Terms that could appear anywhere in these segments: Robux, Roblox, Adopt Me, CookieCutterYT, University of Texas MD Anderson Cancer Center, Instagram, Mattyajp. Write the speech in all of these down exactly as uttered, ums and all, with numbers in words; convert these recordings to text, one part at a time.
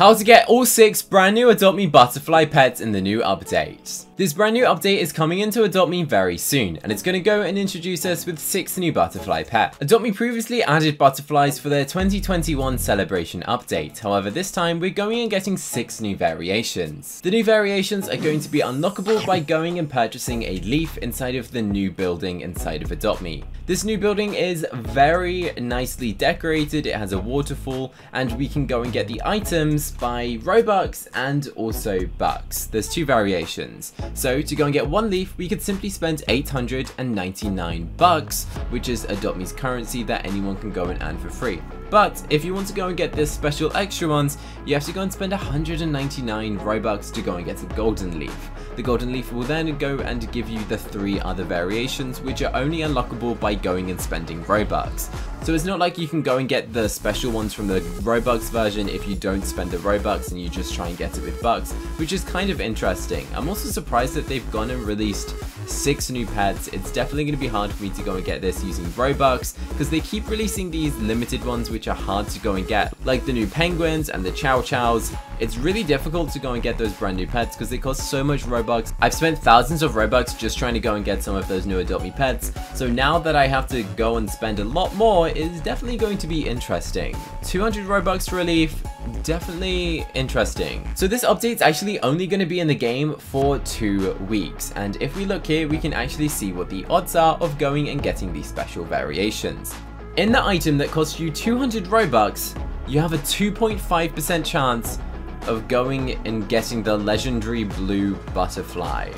How to get all six brand new Adopt Me butterfly pets in the new update. This brand new update is coming into Adopt Me very soon, and it's going to go and introduce us with six new butterfly pets. Adopt Me previously added butterflies for their twenty twenty-one celebration update, however this time we're going and getting six new variations. The new variations are going to be unlockable by going and purchasing a leaf inside of the new building inside of Adopt Me. This new building is very nicely decorated, it has a waterfall, and we can go and get the items by Robux and also Bucks. There's two variations. So to go and get one leaf, we could simply spend eight hundred ninety-nine Bucks, which is Adopt Me's currency that anyone can go and earn for free. But if you want to go and get the special extra ones, you have to go and spend one hundred ninety-nine Robux to go and get the golden leaf. The golden leaf will then go and give you the three other variations, which are only unlockable by going and spending Robux. So it's not like you can go and get the special ones from the Robux version if you don't spend the Robux and you just try and get it with Bucks, which is kind of interesting. I'm also surprised that they've gone and released six new pets. It's definitely going to be hard for me to go and get this using Robux, because they keep releasing these limited ones which are hard to go and get, like the new penguins and the chow chows. It's really difficult to go and get those brand new pets because they cost so much Robux. I've spent thousands of Robux just trying to go and get some of those new Adopt Me pets, so now that I have to go and spend a lot more, it's definitely going to be interesting. two hundred Robux for a leaf, definitely interesting. So this update's actually only going to be in the game for two weeks, and if we look here, we can actually see what the odds are of going and getting these special variations. In the item that costs you two hundred Robux, you have a two point five percent chance of going and getting the legendary blue butterfly.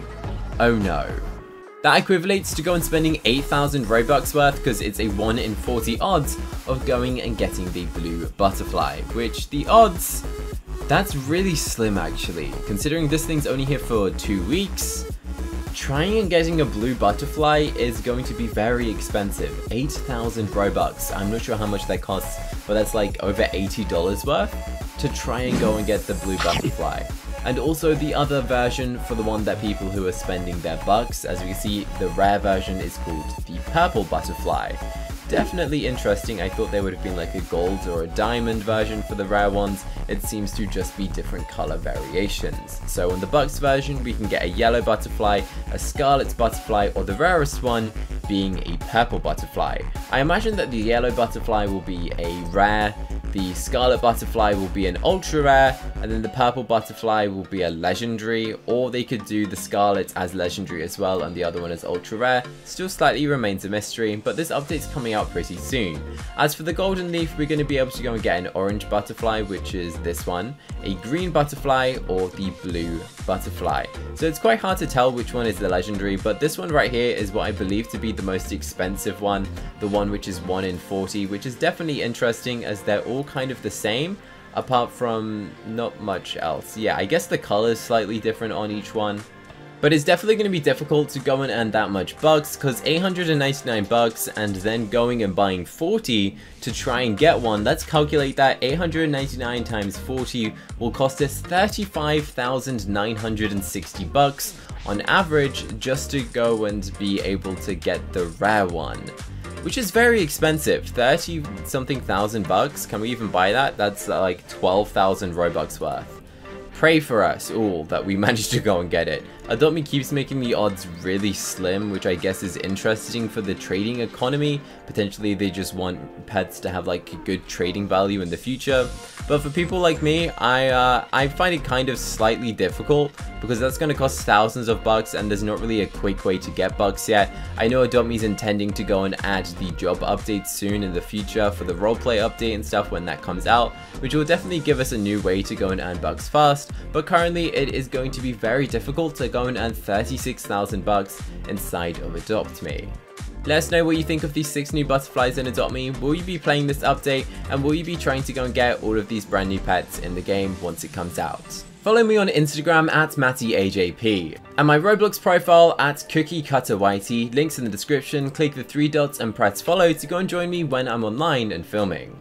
Oh no. That equates to go and spending eight thousand Robux worth, because it's a one in forty odds of going and getting the blue butterfly, which the odds, that's really slim actually, considering this thing's only here for two weeks. Trying and getting a blue butterfly is going to be very expensive. eight thousand Robux, I'm not sure how much that costs, but that's like over eighty dollars worth to try and go and get the blue butterfly. And also the other version for the one that people who are spending their bucks, as we can see, the rare version is called the purple butterfly. Definitely interesting. I thought there would have been like a gold or a diamond version for the rare ones. It seems to just be different color variations. So on the bucks version, we can get a yellow butterfly, a scarlet butterfly, or the rarest one being a purple butterfly. I imagine that the yellow butterfly will be a rare, the scarlet butterfly will be an ultra rare, and then the purple butterfly will be a legendary, or they could do the scarlet as legendary as well and the other one as ultra rare. Still slightly remains a mystery, but this update's coming out pretty soon. As for the golden leaf, we're going to be able to go and get an orange butterfly, which is this one, a green butterfly, or the blue butterfly. So it's quite hard to tell which one is the legendary, but this one right here is what I believe to be the most expensive one, the one which is one in forty, which is definitely interesting as they're all kind of the same apart from not much else. Yeah, I guess the color is slightly different on each one, but it's definitely going to be difficult to go and earn that much bucks, because eight hundred ninety-nine bucks and then going and buying forty to try and get one, let's calculate that. Eight hundred ninety-nine times forty will cost us thirty-five thousand nine hundred sixty bucks on average just to go and be able to get the rare one, which is very expensive. Thirty something thousand bucks. Can we even buy that? That's like twelve thousand Robux worth. Pray for us all that we managed to go and get it. Adopt Me keeps making the odds really slim, which I guess is interesting for the trading economy. Potentially they just want pets to have like a good trading value in the future. But for people like me, I uh, I find it kind of slightly difficult, because that's going to cost thousands of bucks and there's not really a quick way to get bucks yet. I know Adopt Me's intending to go and add the job update soon in the future for the roleplay update and stuff when that comes out, which will definitely give us a new way to go and earn bucks fast. But currently it is going to be very difficult to go and earn thirty-six thousand bucks inside of Adopt Me. Let us know what you think of these six new butterflies in Adopt Me. Will you be playing this update, and will you be trying to go and get all of these brand new pets in the game once it comes out? Follow me on Instagram at Matty A J P and my Roblox profile at Cookie Cutter Y T. Links in the description. Click the three dots and press follow to go and join me when I'm online and filming.